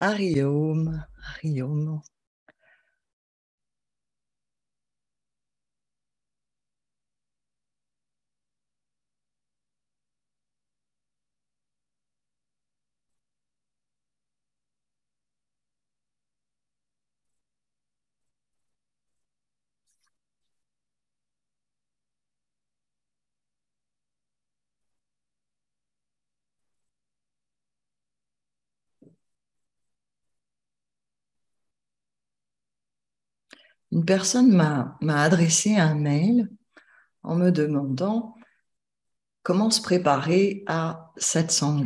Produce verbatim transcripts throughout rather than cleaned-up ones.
Ariom, Ariom. Une personne m'a adressé un mail en me demandant comment se préparer à Satsang.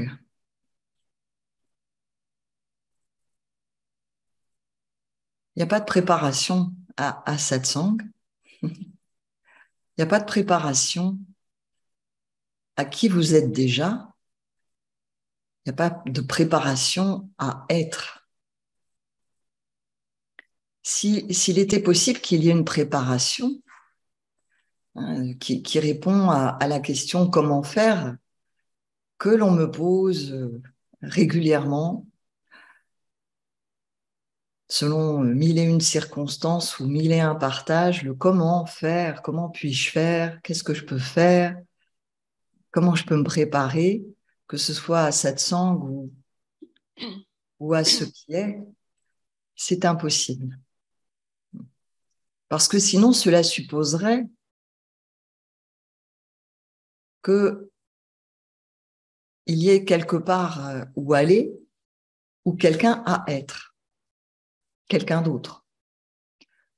Il n'y a pas de préparation à, à Satsang. Il n'y a pas de préparation à qui vous êtes déjà. Il n'y a pas de préparation à être. Si, s'il était possible qu'il y ait une préparation hein, qui, qui répond à, à la question « comment faire ?», que l'on me pose régulièrement, selon mille et une circonstances ou mille et un partages, le « comment faire ?», « comment puis-je faire ?», « qu'est-ce que je peux faire ?», « comment je peux me préparer ?», que ce soit à Satsang ou, ou à ce qui est, c'est impossible. Parce que sinon, cela supposerait qu'il y ait quelque part où aller ou quelqu'un à être, quelqu'un d'autre,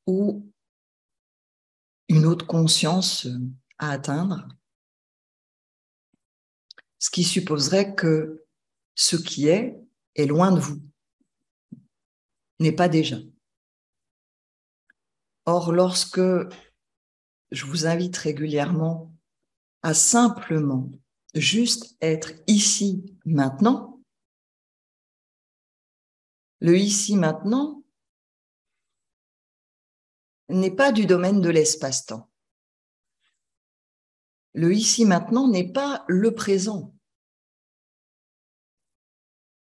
ou une autre conscience à atteindre, ce qui supposerait que ce qui est est loin de vous, n'est pas déjà. Or, lorsque je vous invite régulièrement à simplement juste être ici, maintenant, le ici, maintenant n'est pas du domaine de l'espace-temps. Le ici, maintenant n'est pas le présent.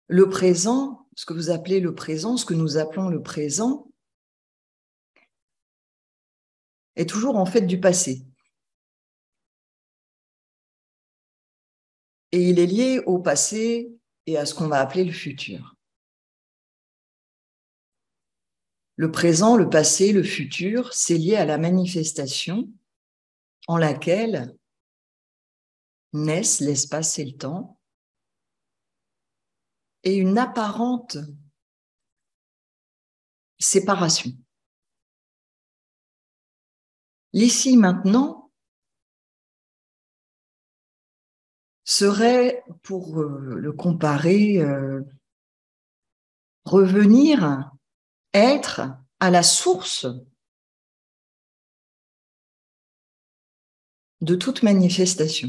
Le présent, ce que vous appelez le présent, ce que nous appelons le présent, est toujours en fait du passé. Et il est lié au passé et à ce qu'on va appeler le futur. Le présent, le passé, le futur, c'est lié à la manifestation en laquelle naissent l'espace et le temps, et une apparente séparation. L'ici maintenant serait, pour le comparer, euh, revenir, être à la source de toute manifestation.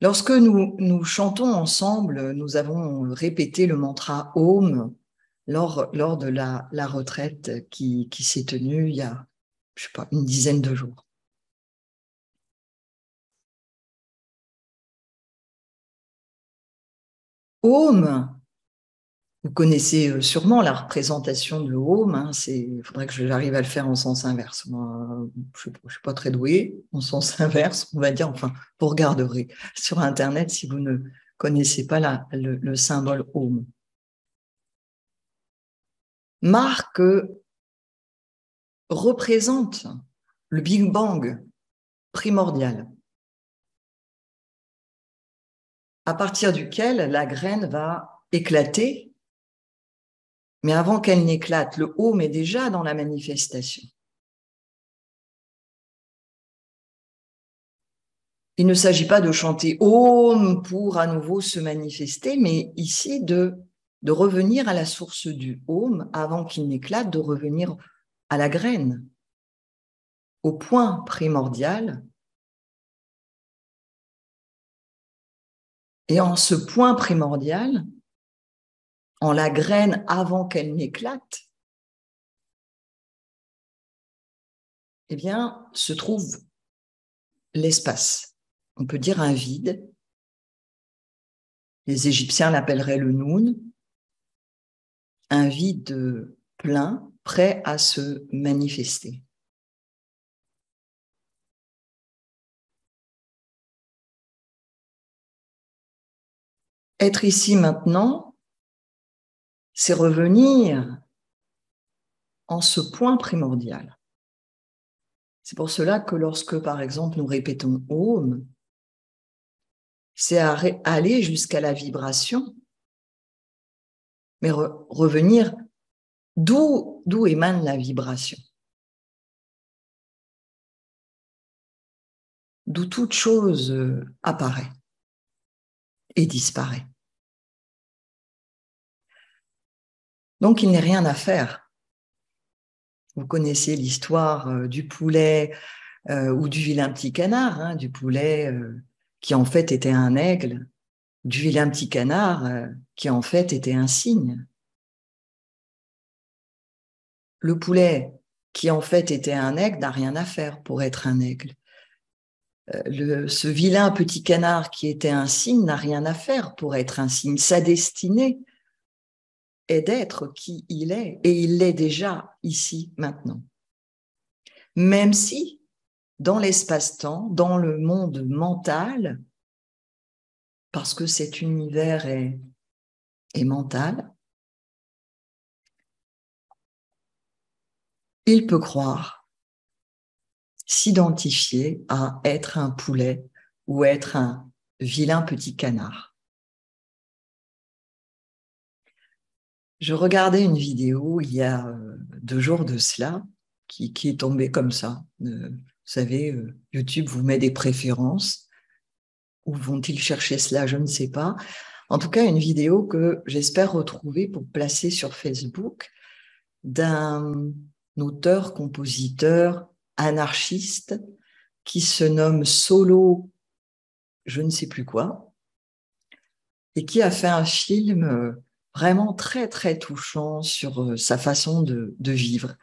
Lorsque nous, nous chantons ensemble, nous avons répété le mantra Aum lors, lors de la, la retraite qui, qui s'est tenue il y a, je sais pas, une dizaine de jours. Aum, vous connaissez sûrement la représentation de Aum, hein, il faudrait que j'arrive à le faire en sens inverse. Moi, je ne suis pas très douée en sens inverse, on va dire, enfin, vous regarderez sur Internet si vous ne connaissez pas la, le, le symbole Aum. Marque représente le Big Bang primordial, à partir duquel la graine va éclater. Mais avant qu'elle n'éclate, le Aum est déjà dans la manifestation. Il ne s'agit pas de chanter Aum pour à nouveau se manifester, mais ici de, de revenir à la source du Aum avant qu'il n'éclate, de revenir à la graine, au point primordial. Et en ce point primordial, en la graine avant qu'elle n'éclate, eh bien, se trouve l'espace. On peut dire un vide Les Égyptiens l'appelleraient le Noun, un vide plein, prêt à se manifester. Être ici maintenant, c'est revenir en ce point primordial. C'est pour cela que lorsque, par exemple, nous répétons « Aum », c'est aller jusqu'à la vibration, mais re- revenir d'où d'où émane la vibration. D'où toute chose apparaît et disparaît. Donc, il n'est rien à faire. Vous connaissez l'histoire du poulet euh, ou du vilain petit canard, hein, du poulet euh, qui en fait était un aigle, du vilain petit canard euh, qui en fait était un cygne. Le poulet qui en fait était un aigle n'a rien à faire pour être un aigle. Euh, le, ce vilain petit canard qui était un cygne n'a rien à faire pour être un cygne. Sa destinée est d'être qui il est, et il l'est déjà ici, maintenant. Même si, dans l'espace-temps, dans le monde mental, parce que cet univers est, est mental, il peut croire, s'identifier à être un poulet ou être un vilain petit canard. Je regardais une vidéo il y a deux jours de cela, qui, qui est tombée comme ça. Euh, vous savez, euh, YouTube vous met des préférences. Où vont-ils chercher cela? Je ne sais pas. En tout cas, une vidéo que j'espère retrouver pour placer sur Facebook d'un auteur, compositeur, anarchiste qui se nomme Solo, je ne sais plus quoi, et qui a fait un film... Euh, vraiment très, très touchant sur sa façon de, de vivre.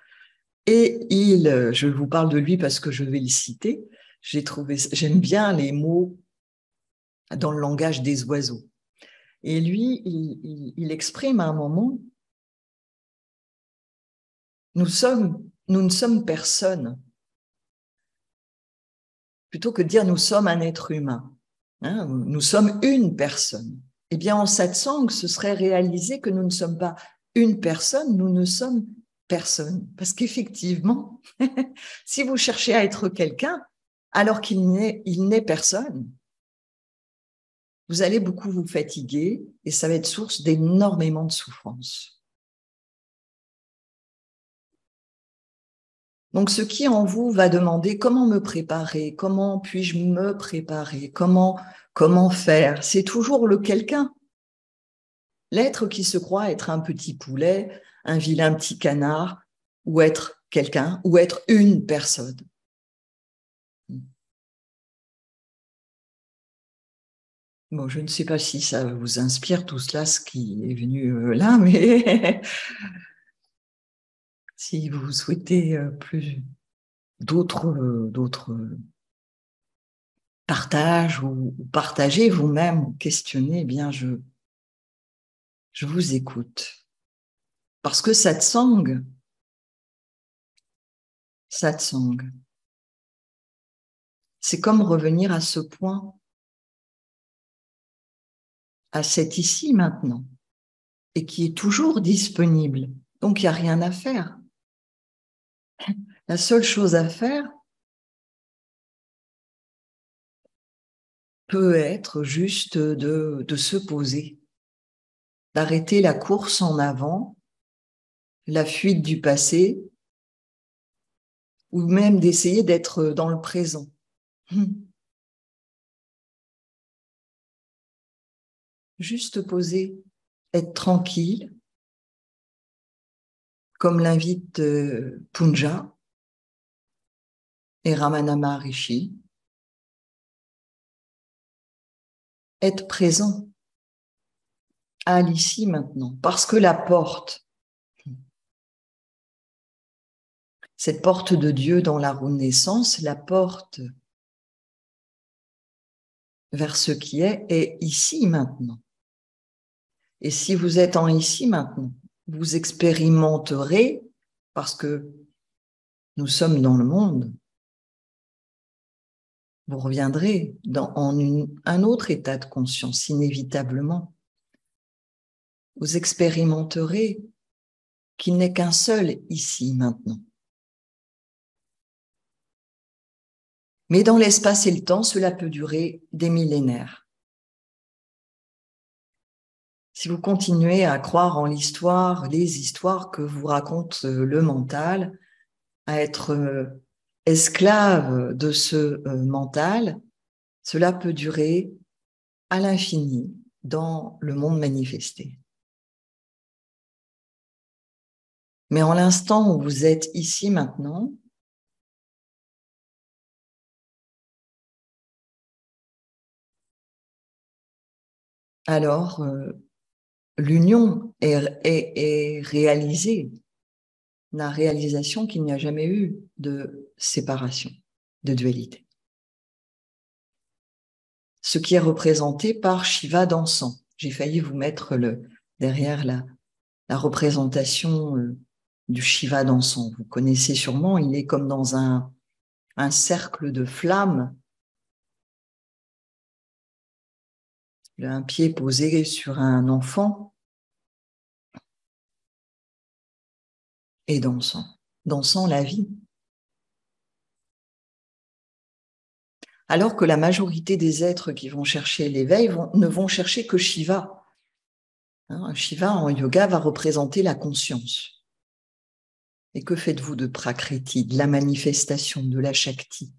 Et il, je vous parle de lui parce que je vais le citer, j'ai trouvé, j'aime bien les mots dans le langage des oiseaux. Et lui, il, il, il exprime à un moment, nous sommes, nous ne sommes personne, plutôt que de dire nous sommes un être humain, hein, nous sommes une personne. Eh bien, en satsang, ce serait réaliser que nous ne sommes pas une personne, nous ne sommes personne. Parce qu'effectivement, si vous cherchez à être quelqu'un, alors qu'il n'est, il n'est personne, vous allez beaucoup vous fatiguer et ça va être source d'énormément de souffrance. Donc, ce qui en vous va demander comment me préparer, comment puis-je me préparer, comment, comment faire, c'est toujours le quelqu'un. L'être qui se croit être un petit poulet, un vilain petit canard, ou être quelqu'un, ou être une personne. Bon, je ne sais pas si ça vous inspire tout cela, ce qui est venu là, mais... Si vous souhaitez plus d'autres, d'autres partages ou partager vous-même ou questionner, eh bien je, je vous écoute. Parce que satsang, satsang, c'est comme revenir à ce point, à cet ici maintenant, et qui est toujours disponible. Donc il n'y a rien à faire. La seule chose à faire peut être juste de, de se poser, d'arrêter la course en avant, la fuite du passé, ou même d'essayer d'être dans le présent. Juste poser, être tranquille, comme l'invite euh, Punja et Ramana Maharishi, être présent à l'ici maintenant, parce que la porte, cette porte de Dieu dans la renaissance, la porte vers ce qui est, est ici maintenant. Et si vous êtes en ici maintenant, vous expérimenterez, parce que nous sommes dans le monde, vous reviendrez dans, en une, un autre état de conscience, inévitablement. Vous expérimenterez qu'il n'est qu'un seul ici maintenant. Mais dans l'espace et le temps, cela peut durer des millénaires. Si vous continuez à croire en l'histoire, les histoires que vous raconte le mental, à être esclave de ce mental, cela peut durer à l'infini dans le monde manifesté. Mais en l'instant où vous êtes ici maintenant, alors euh, l'union est, est, est réalisée, la réalisation qu'il n'y a jamais eu de séparation, de dualité. Ce qui est représenté par Shiva dansant. J'ai failli vous mettre le, derrière la, la représentation euh, du Shiva dansant. Vous connaissez sûrement, il est comme dans un, un cercle de flammes, un pied posé sur un enfant et dansant, dansant la vie. Alors que la majorité des êtres qui vont chercher l'éveil vont, ne vont chercher que Shiva. Hein, Shiva en yoga va représenter la conscience. Et que faites-vous de Prakriti, de la manifestation, de la Shakti?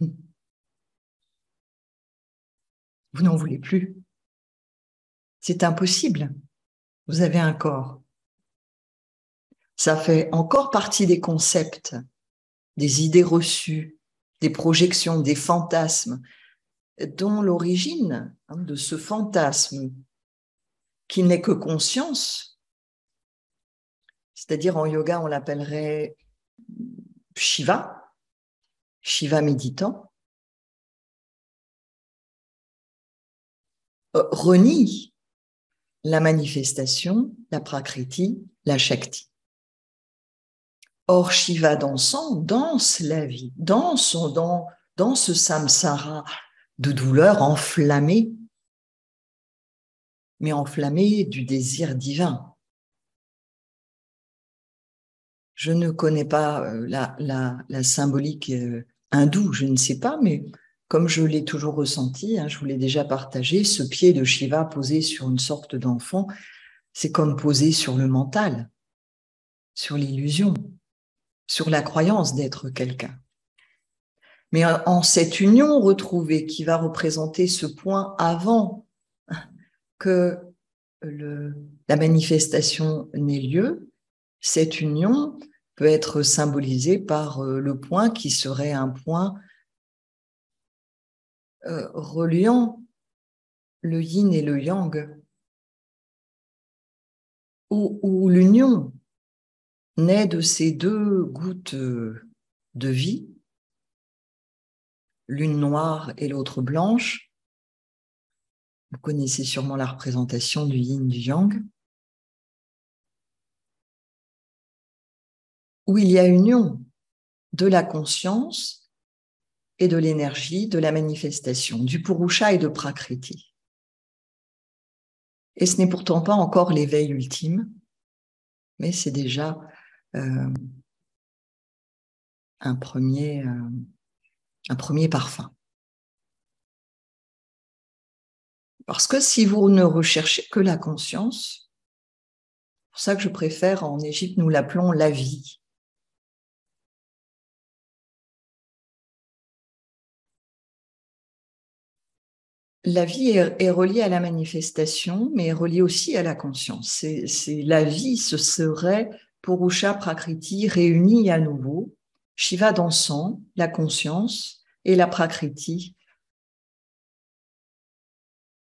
Vous n'en voulez plus. C'est impossible. Vous avez un corps. Ça fait encore partie des concepts, des idées reçues, des projections, des fantasmes, dont l'origine hein, de ce fantasme, qui n'est que conscience, c'est-à-dire en yoga, on l'appellerait Shiva, Shiva méditant, renie la manifestation, la Prakriti, la Shakti. Or, Shiva dansant danse la vie, danse dans, dans ce samsara de douleur enflammée, mais enflammée du désir divin. Je ne connais pas la, la, la symbolique hindoue, je ne sais pas, mais... Comme je l'ai toujours ressenti, hein, je vous l'ai déjà partagé, ce pied de Shiva posé sur une sorte d'enfant, c'est comme posé sur le mental, sur l'illusion, sur la croyance d'être quelqu'un. Mais en cette union retrouvée qui va représenter ce point avant que le, la manifestation n'ait lieu, cette union peut être symbolisée par le point qui serait un point Euh, reliant le yin et le yang, où, où l'union naît de ces deux gouttes de vie, l'une noire et l'autre blanche. Vous connaissez sûrement la représentation du yin et du yang, où il y a union de la conscience et de l'énergie, de la manifestation, du Purusha et de Prakriti. Et ce n'est pourtant pas encore l'éveil ultime, mais c'est déjà euh, un, premier, euh, un premier parfum. Parce que si vous ne recherchez que la conscience, c'est pour ça que je préfère, en Égypte, nous l'appelons la vie. La vie est, est reliée à la manifestation, mais est reliée aussi à la conscience. C'est, c'est, la vie, ce serait Purusha Prakriti réunis à nouveau, Shiva dansant, la conscience et la Prakriti,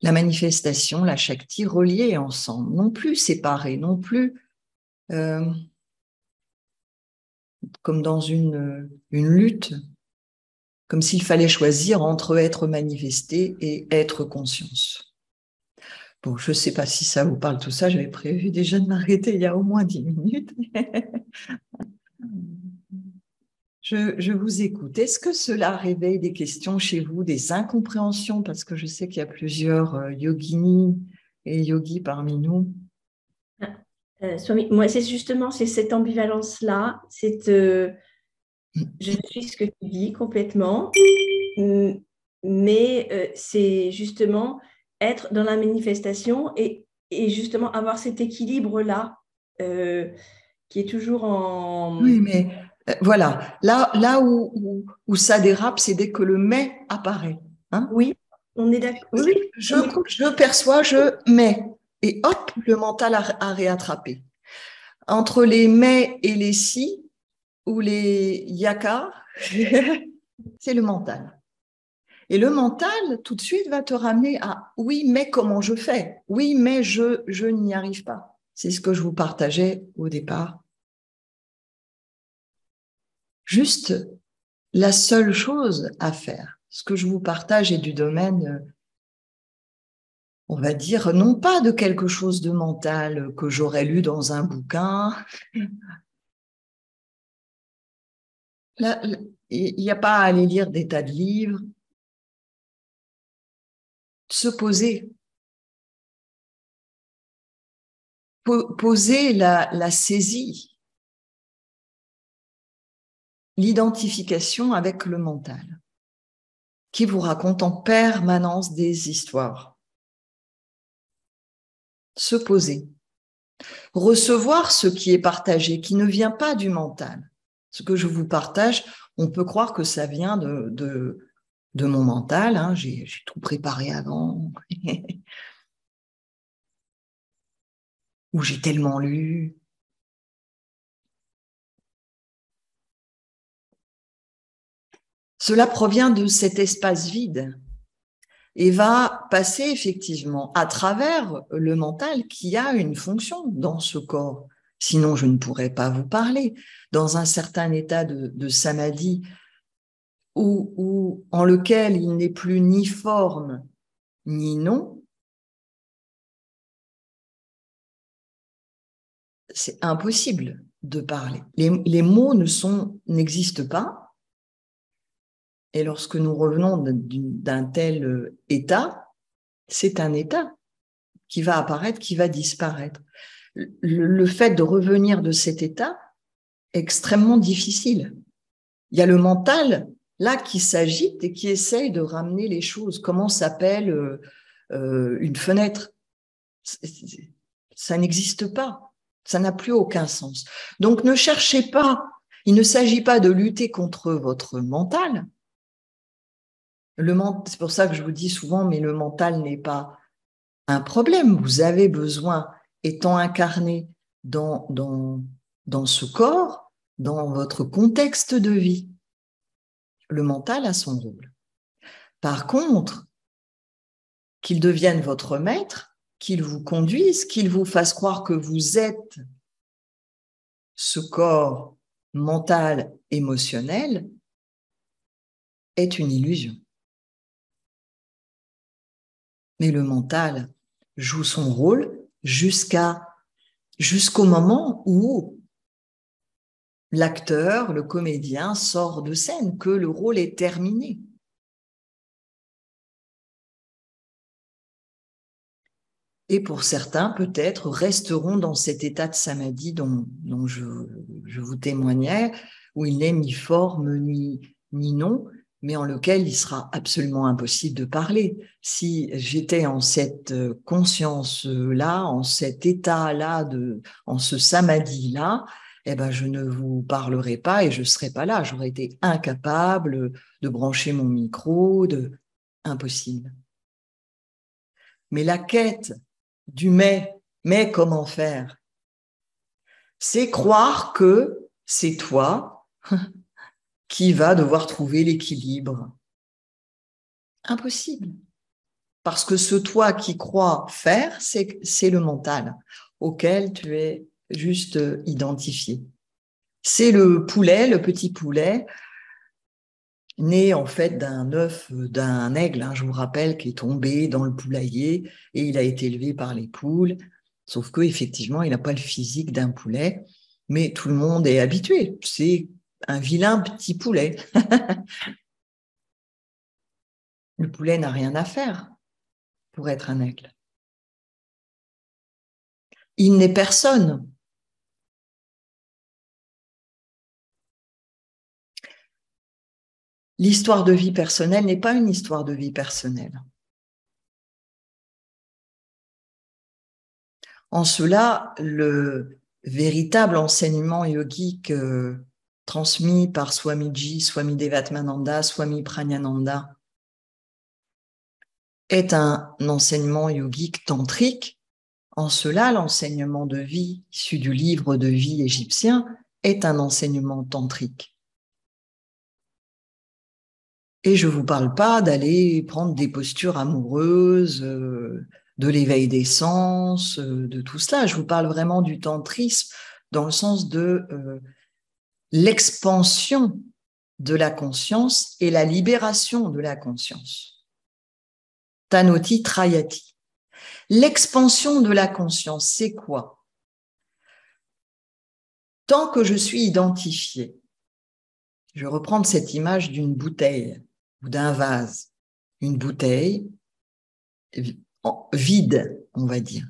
la manifestation, la Shakti reliées ensemble, non plus séparées, non plus euh, comme dans une, une lutte, comme s'il fallait choisir entre être manifesté et être conscience. Bon, je ne sais pas si ça vous parle tout ça, j'avais prévu déjà de m'arrêter il y a au moins dix minutes. je, je vous écoute. Est-ce que cela réveille des questions chez vous, des incompréhensions? Parce que je sais qu'il y a plusieurs yoginis et yogis parmi nous. Euh, Swami, moi, c'est justement c'est cette ambivalence-là. C'est, euh, je suis ce que tu dis complètement, mais euh, c'est justement... être dans la manifestation et, et justement avoir cet équilibre-là euh, qui est toujours en… Oui, mais euh, voilà, là, là où, où, où ça dérape, c'est dès que le « mais » apparaît. Hein? Oui, on est d'accord. Oui, je, je perçois, je « mais » et hop, le mental a, a réattrapé. Entre les « mais » et les « si » ou les « yaka », c'est le mental. Et le mental, tout de suite, va te ramener à « oui, mais comment je fais ? Oui, mais je, je n'y arrive pas. » C'est ce que je vous partageais au départ. Juste, la seule chose à faire, ce que je vous partage est du domaine, on va dire, non pas de quelque chose de mental que j'aurais lu dans un bouquin. Il n'y a pas à aller lire des tas de livres. Se poser, poser la, la saisie, l'identification avec le mental, qui vous raconte en permanence des histoires. Se poser, recevoir ce qui est partagé, qui ne vient pas du mental. Ce que je vous partage, on peut croire que ça vient de... de de mon mental, hein, j'ai, j'ai tout préparé avant, ou j'ai tellement lu. Cela provient de cet espace vide et va passer effectivement à travers le mental qui a une fonction dans ce corps. Sinon, je ne pourrais pas vous parler. Dans un certain état de, de samadhi, Ou, ou en lequel il n'est plus ni forme ni nom, c'est impossible de parler. Les, les mots ne sont, n'existent pas. Et lorsque nous revenons d'un tel état, c'est un état qui va apparaître, qui va disparaître. Le, le fait de revenir de cet état est extrêmement difficile. Il y a le mental là, qui s'agite et qui essaye de ramener les choses. Comment s'appelle euh, euh, une fenêtre? Ça n'existe pas. Ça n'a plus aucun sens. Donc, ne cherchez pas. Il ne s'agit pas de lutter contre votre mental. Le ment- C'est pour ça que je vous dis souvent, mais le mental n'est pas un problème. Vous avez besoin, étant incarné dans, dans, dans ce corps, dans votre contexte de vie. Le mental a son rôle. Par contre, qu'il devienne votre maître, qu'il vous conduise, qu'il vous fasse croire que vous êtes ce corps mental, émotionnel, est une illusion. Mais le mental joue son rôle jusqu'à, jusqu'au moment où l'acteur, le comédien sort de scène, que le rôle est terminé. Et pour certains, peut-être, resteront dans cet état de samadhi dont, dont je, je vous témoignais, où il n'est ni forme ni, ni nom, mais en lequel il sera absolument impossible de parler. Si j'étais en cette conscience-là, en cet état-là, de, en ce samadhi-là, eh ben, je ne vous parlerai pas et je ne serai pas là. J'aurais été incapable de brancher mon micro, de... impossible. Mais la quête du mais, mais comment faire? C'est croire que c'est toi qui vas devoir trouver l'équilibre. Impossible. Parce que ce toi qui croit faire, c'est, c'est le mental auquel tu es juste identifié. C'est le poulet, le petit poulet né en fait d'un œuf d'un aigle, hein, je vous rappelle, qui est tombé dans le poulailler et il a été élevé par les poules, sauf qu'effectivement, il n'a pas le physique d'un poulet, mais tout le monde est habitué, c'est un vilain petit poulet. Le poulet n'a rien à faire pour être un aigle. Il n'est personne. L'histoire de vie personnelle n'est pas une histoire de vie personnelle. En cela, le véritable enseignement yogique euh, transmis par Swamiji, Swami Devatmananda, Swami Pragyananda, est un enseignement yogique tantrique. En cela, l'enseignement de vie, issu du livre de vie égyptien, est un enseignement tantrique. Et je ne vous parle pas d'aller prendre des postures amoureuses, euh, de l'éveil des sens, euh, de tout cela. Je vous parle vraiment du tantrisme dans le sens de euh, l'expansion de la conscience et la libération de la conscience. Tanoti trayati. L'expansion de la conscience, c'est quoi? Tant que je suis identifié, je vais reprendre cette image d'une bouteille ou d'un vase. Une bouteille vide, on va dire,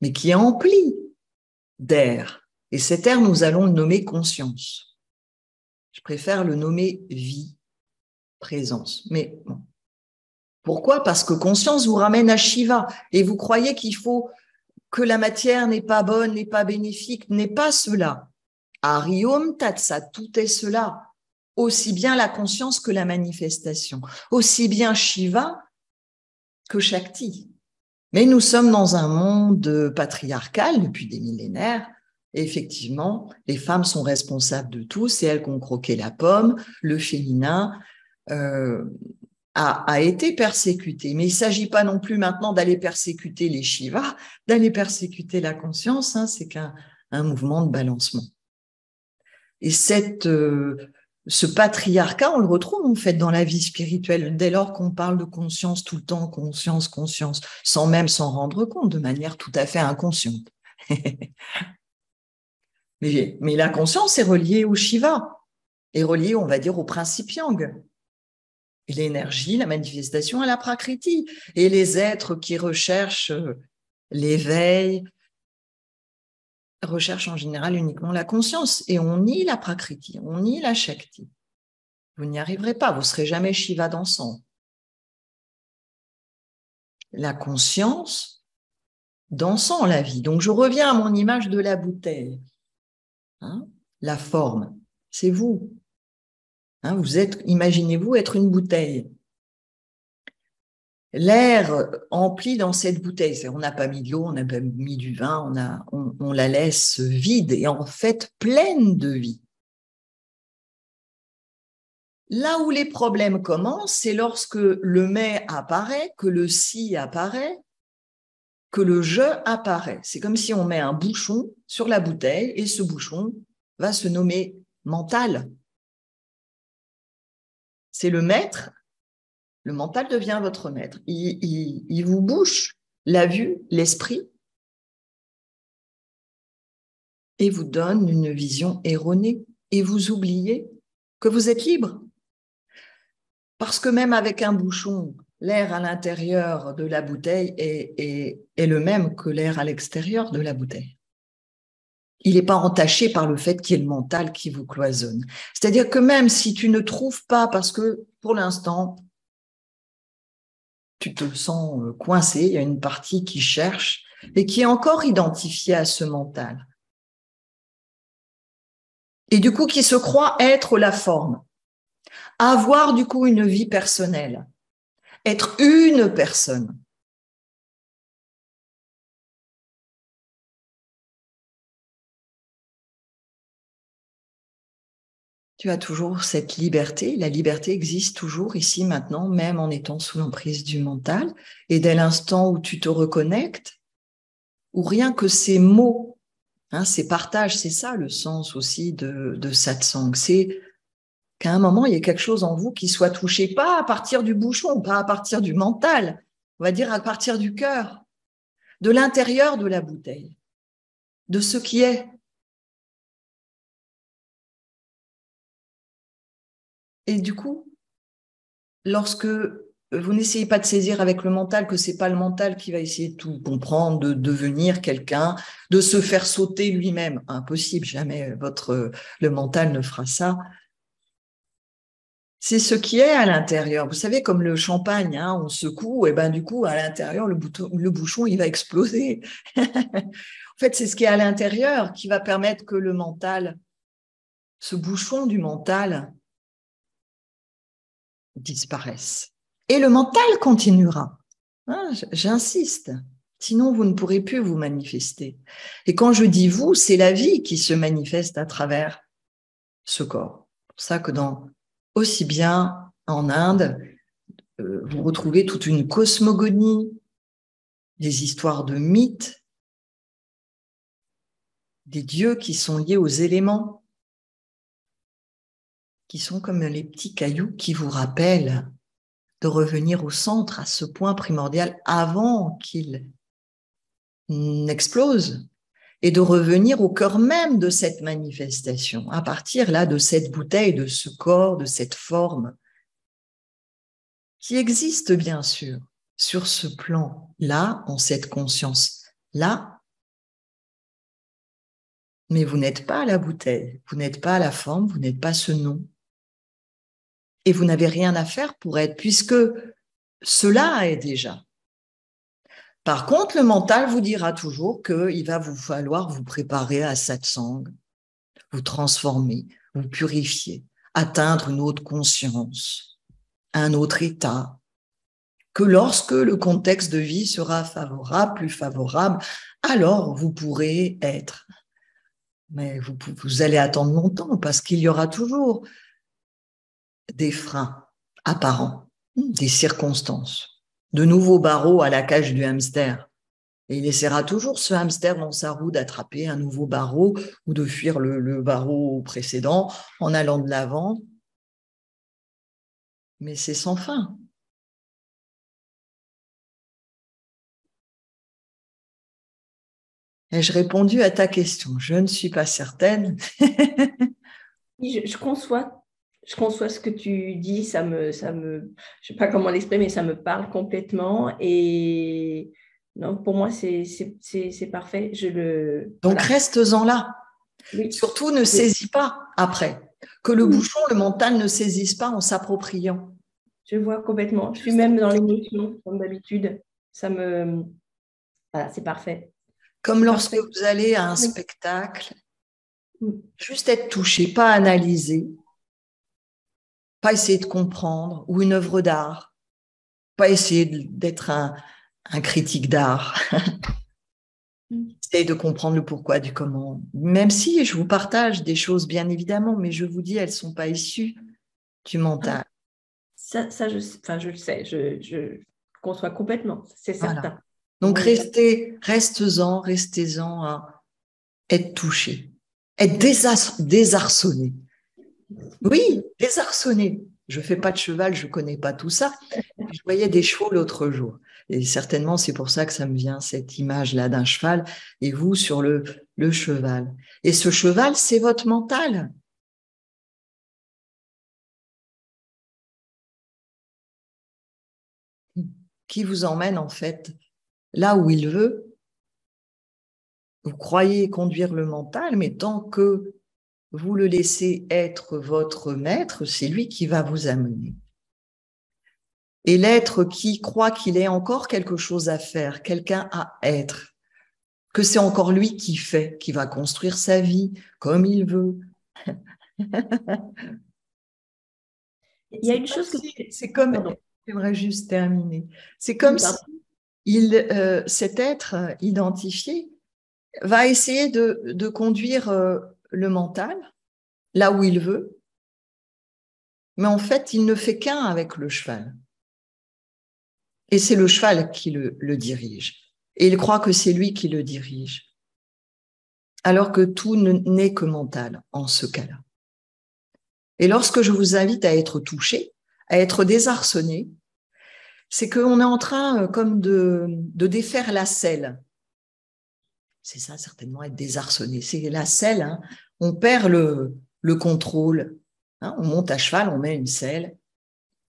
mais qui est emplie d'air. Et cet air, nous allons le nommer conscience. Je préfère le nommer vie, présence. Mais bon. Pourquoi? Parce que conscience vous ramène à Shiva. Et vous croyez qu'il faut que la matière n'est pas bonne, n'est pas bénéfique, n'est pas cela. Ariom tatsa, tout est cela. Aussi bien la conscience que la manifestation. Aussi bien Shiva que Shakti. Mais nous sommes dans un monde patriarcal depuis des millénaires. Et effectivement, les femmes sont responsables de tout. C'est elles qui ont croqué la pomme. Le féminin euh, a, a été persécuté. Mais il ne s'agit pas non plus maintenant d'aller persécuter les Shivas, d'aller persécuter la conscience. Hein, c'est qu'un un mouvement de balancement. Et cette, euh, ce patriarcat, on le retrouve en fait dans la vie spirituelle, dès lors qu'on parle de conscience tout le temps, conscience, conscience, sans même s'en rendre compte, de manière tout à fait inconsciente. mais, mais la conscience est reliée au Shiva, est reliée, on va dire, au principe yang. Et l'énergie, la manifestation à la Prakriti. Et les êtres qui recherchent l'éveil, recherche en général uniquement la conscience et on nie la Prakriti, on nie la Shakti. Vous n'y arriverez pas, vous ne serez jamais Shiva dansant. La conscience dansant la vie. Donc je reviens à mon image de la bouteille. Hein, la forme, c'est vous. Hein, vous êtes, imaginez-vous être une bouteille. L'air empli dans cette bouteille, on n'a pas mis de l'eau, on n'a pas mis du vin, on, a, on, on la laisse vide et en fait pleine de vie. Là où les problèmes commencent, c'est lorsque le mais apparaît, que le si apparaît, que le je apparaît. C'est comme si on met un bouchon sur la bouteille et ce bouchon va se nommer mental. C'est le maître. Le mental devient votre maître. Il, il, il vous bouche la vue, l'esprit, et vous donne une vision erronée. Et vous oubliez que vous êtes libre. Parce que même avec un bouchon, l'air à l'intérieur de la bouteille est, est, est le même que l'air à l'extérieur de la bouteille. Il n'est pas entaché par le fait qu'il y ait le mental qui vous cloisonne. C'est-à-dire que même si tu ne trouves pas, parce que pour l'instant, tu te sens coincé, il y a une partie qui cherche et qui est encore identifiée à ce mental. Et du coup, qui se croit être la forme. Avoir du coup une vie personnelle. Être une personne. Tu as toujours cette liberté, la liberté existe toujours ici, maintenant, même en étant sous l'emprise du mental. Et dès l'instant où tu te reconnectes, ou rien que ces mots, hein, ces partages, c'est ça le sens aussi de, de Satsang, c'est qu'à un moment, il y ait quelque chose en vous qui soit touché, pas à partir du bouchon, pas à partir du mental, on va dire à partir du cœur, de l'intérieur de la bouteille, de ce qui est. Et du coup, lorsque vous n'essayez pas de saisir avec le mental, que ce n'est pas le mental qui va essayer de tout comprendre, de devenir quelqu'un, de se faire sauter lui-même, impossible, jamais votre, le mental ne fera ça. C'est ce qui est à l'intérieur. Vous savez, comme le champagne, hein, on secoue, et ben du coup, à l'intérieur, le, bouton, le bouchon, il va exploser. En fait, c'est ce qui est à l'intérieur qui va permettre que le mental, ce bouchon du mental, disparaissent. Et le mental continuera. Hein, j'insiste. Sinon, vous ne pourrez plus vous manifester. Et quand je dis vous, c'est la vie qui se manifeste à travers ce corps. C'est pour ça que dans, aussi bien en Inde, euh, vous retrouvez toute une cosmogonie, des histoires de mythes, des dieux qui sont liés aux éléments, qui sont comme les petits cailloux qui vous rappellent de revenir au centre, à ce point primordial, avant qu'il n'explose, et de revenir au cœur même de cette manifestation, à partir là de cette bouteille, de ce corps, de cette forme, qui existe bien sûr, sur ce plan-là, en cette conscience-là, mais vous n'êtes pas la bouteille, vous n'êtes pas la forme, vous n'êtes pas ce nom. Et vous n'avez rien à faire pour être, puisque cela est déjà. Par contre, le mental vous dira toujours qu'il va vous falloir vous préparer à satsang, vous transformer, vous purifier, atteindre une autre conscience, un autre état, que lorsque le contexte de vie sera favorable, plus favorable, alors vous pourrez être. Mais vous, vous allez attendre longtemps parce qu'il y aura toujours des freins apparents, des circonstances, de nouveaux barreaux à la cage du hamster. Et il essaiera toujours ce hamster dans sa roue d'attraper un nouveau barreau ou de fuir le, le barreau précédent en allant de l'avant. Mais c'est sans fin. Ai-je répondu à ta question? Je ne suis pas certaine. je, je conçois. Je conçois ce que tu dis, ça me, ça me, je sais pas comment l'exprimer, mais ça me parle complètement. Et non, pour moi, c'est, c'est, c'est, c'est parfait. Je le. Donc voilà. Restes-en là. Oui. Surtout, ne oui. saisis pas après. Que le oui. bouchon, le mental ne saisisse pas en s'appropriant. Je vois complètement. Je suis même dans l'émotion, comme d'habitude. Ça me, voilà, c'est parfait. Comme lorsque parfait. Vous allez à un oui. spectacle, oui. juste être touché, pas analysé. Pas essayer de comprendre, ou une œuvre d'art, pas essayer d'être un, un critique d'art, essayer de comprendre le pourquoi du comment, même si je vous partage des choses bien évidemment, mais je vous dis, elles ne sont pas issues du mental. Ça, ça je, enfin, je le sais, je, je conçois complètement, c'est certain. Voilà. Donc restez, restez-en, restez-en à être touché, être désar- désarçonné. Oui, désarçonné. Je ne fais pas de cheval, je ne connais pas tout ça. Je voyais des chevaux l'autre jour. Et certainement, c'est pour ça que ça me vient, cette image-là d'un cheval, et vous sur le, le cheval. Et ce cheval, c'est votre mental. Qui vous emmène, en fait, là où il veut. Vous croyez conduire le mental, mais tant que vous le laissez être votre maître, c'est lui qui va vous amener. Et l'être qui croit qu'il ait encore quelque chose à faire, quelqu'un à être, que c'est encore lui qui fait, qui va construire sa vie comme il veut. Il y a une chose que si, c'est comme. Pardon. J'aimerais juste terminer. C'est comme Pardon. si il, euh, cet être identifié va essayer de, de conduire. Euh, le mental, là où il veut, mais en fait, il ne fait qu'un avec le cheval. Et c'est le cheval qui le, le dirige. Et il croit que c'est lui qui le dirige. Alors que tout n'est que mental, en ce cas-là. Et lorsque je vous invite à être touché, à être désarçonné, c'est qu'on est en train comme de, de défaire la selle. C'est ça, certainement, être désarçonné. C'est la selle, hein. On perd le, le contrôle. Hein. On monte à cheval, on met une selle.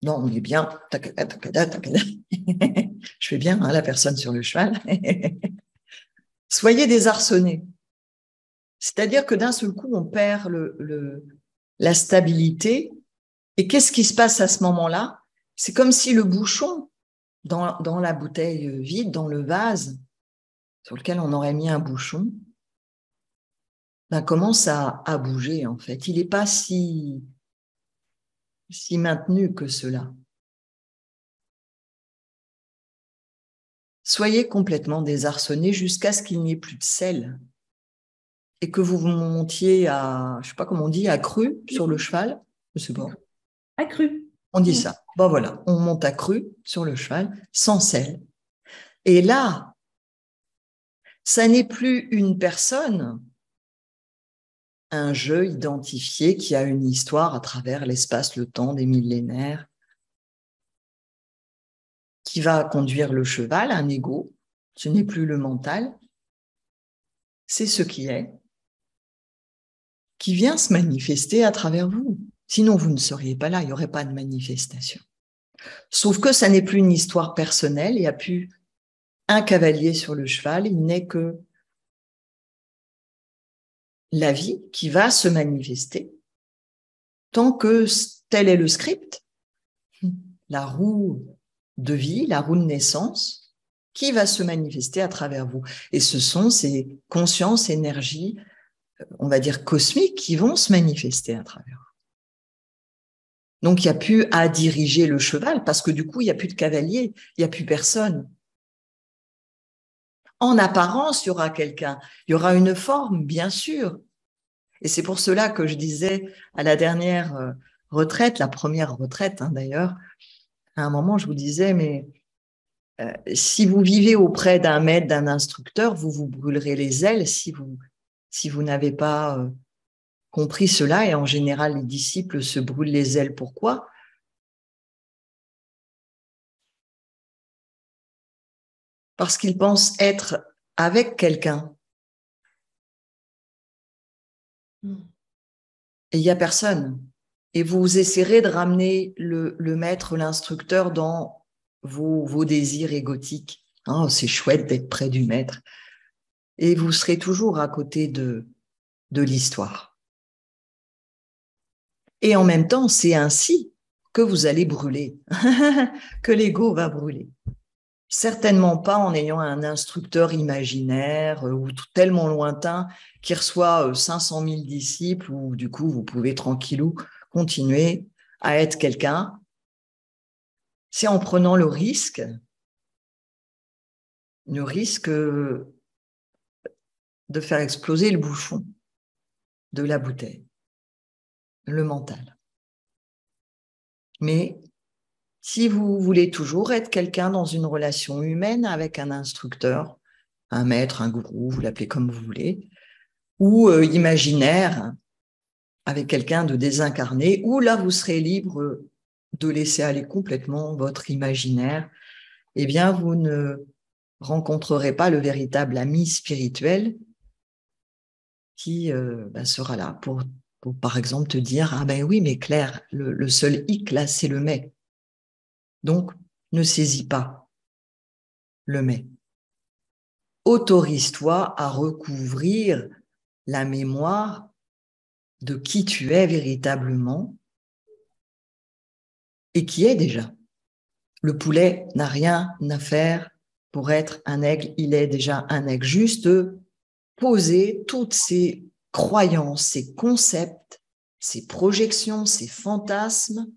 Non, on est bien. Takada, takada, takada. Je fais bien, hein, la personne sur le cheval. Soyez désarçonné. C'est-à-dire que d'un seul coup, on perd le, le, la stabilité. Et qu'est-ce qui se passe à ce moment-là? C'est comme si le bouchon, dans, dans la bouteille vide, dans le vase, sur lequel on aurait mis un bouchon, ben commence à, à bouger, en fait. Il n'est pas si, si maintenu que cela. Soyez complètement désarçonné jusqu'à ce qu'il n'y ait plus de sel et que vous vous montiez à, je ne sais pas comment on dit, à cru sur le cheval. Je ne sais pas. À cru. On dit ça. Bon, voilà, on monte à cru sur le cheval, sans sel. Et là, ça n'est plus une personne, un jeu identifié qui a une histoire à travers l'espace, le temps, des millénaires, qui va conduire le cheval, un ego. Ce n'est plus le mental, c'est ce qui est, qui vient se manifester à travers vous. Sinon, vous ne seriez pas là, il n'y aurait pas de manifestation. Sauf que ça n'est plus une histoire personnelle, il n'y a plus un cavalier sur le cheval, il n'est que la vie qui va se manifester tant que tel est le script, la roue de vie, la roue de naissance, qui va se manifester à travers vous. Et ce sont ces consciences, énergies, on va dire cosmiques, qui vont se manifester à travers vous. Donc, il n'y a plus à diriger le cheval, parce que du coup, il n'y a plus de cavalier, il n'y a plus personne. En apparence, il y aura quelqu'un, il y aura une forme, bien sûr. Et c'est pour cela que je disais à la dernière retraite, la première retraite hein, d'ailleurs, à un moment, je vous disais, mais euh, si vous vivez auprès d'un maître, d'un instructeur, vous vous brûlerez les ailes si vous, si vous n'avez pas euh, compris cela. Et en général, les disciples se brûlent les ailes. Pourquoi ? Parce qu'ils pensent être avec quelqu'un. Et il n'y a personne. Et vous essaierez de ramener le, le maître, l'instructeur dans vos, vos désirs égotiques. Oh, c'est chouette d'être près du maître. Et vous serez toujours à côté de, de l'histoire. Et en même temps, c'est ainsi que vous allez brûler, que l'ego va brûler. Certainement pas en ayant un instructeur imaginaire euh, ou tellement lointain qui reçoit euh, cinq cent mille disciples où du coup vous pouvez tranquillou continuer à être quelqu'un. C'est en prenant le risque, le risque euh, de faire exploser le bouchon de la bouteille, le mental. Mais si vous voulez toujours être quelqu'un dans une relation humaine avec un instructeur, un maître, un gourou, vous l'appelez comme vous voulez, ou euh, imaginaire, avec quelqu'un de désincarné, où là vous serez libre de laisser aller complètement votre imaginaire, eh bien vous ne rencontrerez pas le véritable ami spirituel qui euh, bah, sera là pour, pour, par exemple, te dire « Ah ben oui, mais Claire, le, le seul « hic » là, c'est le « mais ». Donc, ne saisis pas le mais. Autorise-toi à recouvrir la mémoire de qui tu es véritablement et qui est déjà. Le poulet n'a rien à faire pour être un aigle, il est déjà un aigle. Juste poser toutes ces croyances, ces concepts, ces projections, ces fantasmes,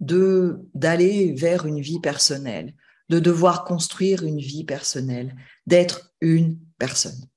de d'aller vers une vie personnelle, de devoir construire une vie personnelle, d'être une personne.